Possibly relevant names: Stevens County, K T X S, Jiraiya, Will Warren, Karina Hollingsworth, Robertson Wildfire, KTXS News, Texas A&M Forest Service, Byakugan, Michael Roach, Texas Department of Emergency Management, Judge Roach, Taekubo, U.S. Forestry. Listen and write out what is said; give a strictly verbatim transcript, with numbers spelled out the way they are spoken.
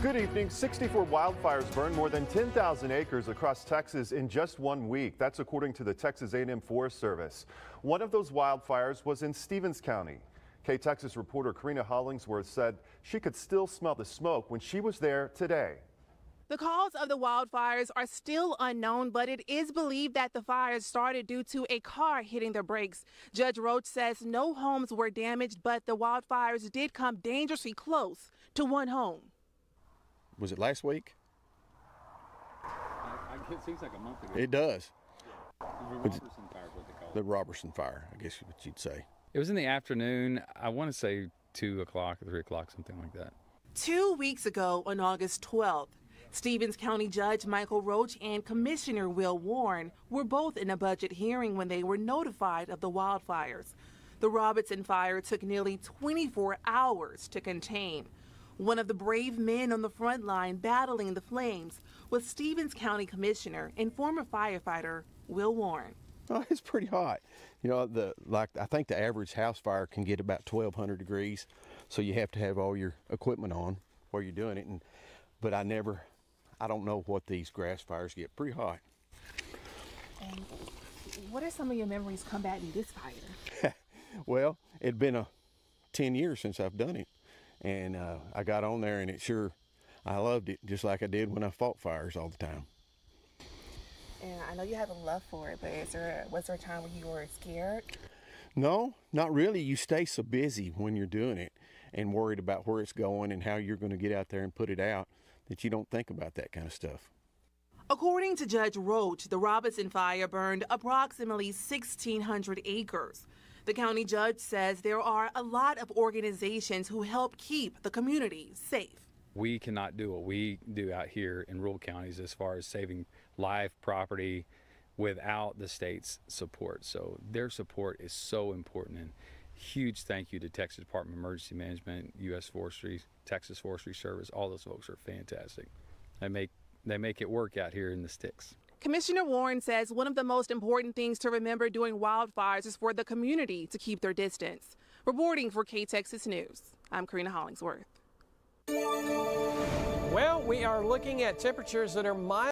Good evening. sixty-four wildfires burned more than ten thousand acres across Texas in just one week. That's according to the Texas A and M Forest Service. One of those wildfires was in Stevens County. K T X S reporter Karina Hollingsworth said she could still smell the smoke when she was there today. The cause of the wildfires are still unknown, but it is believed that the fires started due to a car hitting the brakes. Judge Roach says no homes were damaged, but the wildfires did come dangerously close to one home. Was it last week? I, I, it seems like a month ago. It does. Yeah. The Robertson Fire is what they call it. The Robertson Fire, I guess what you'd say. It was in the afternoon. I want to say two o'clock or three o'clock, something like that. Two weeks ago on August twelfth, Stevens County Judge Michael Roach and Commissioner Will Warren were both in a budget hearing when they were notified of the wildfires. The Robertson Fire took nearly twenty-four hours to contain. One of the brave men on the front line battling the flames was Stevens County Commissioner and former firefighter Will Warren. Oh, it's pretty hot. You know, the like I think the average house fire can get about twelve hundred degrees, so you have to have all your equipment on while you're doing it. And but I never, I don't know what these grass fires get. Pretty hot. And what are some of your memories combating this fire? Well, it'd been a ten years since I've done it. And uh, I got on there, and it sure, I loved it, just like I did when I fought fires all the time. And I know you have a love for it, but is there a, was there a time when you were scared? No, not really. You stay so busy when you're doing it and worried about where it's going and how you're going to get out there and put it out that you don't think about that kind of stuff. According to Judge Roach, the Robertson Fire burned approximately sixteen hundred acres. The county judge says there are a lot of organizations who help keep the community safe. We cannot do what we do out here in rural counties as far as saving life, property, without the state's support. So their support is so important. And huge thank you to Texas Department of Emergency Management, U S Forestry, Texas Forestry Service. All those folks are fantastic. They make, they make it work out here in the sticks. Commissioner Warren says one of the most important things to remember during wildfires is for the community to keep their distance. Reporting for K T X S News, I'm Karina Hollingsworth. Well, we are looking at temperatures that are mild.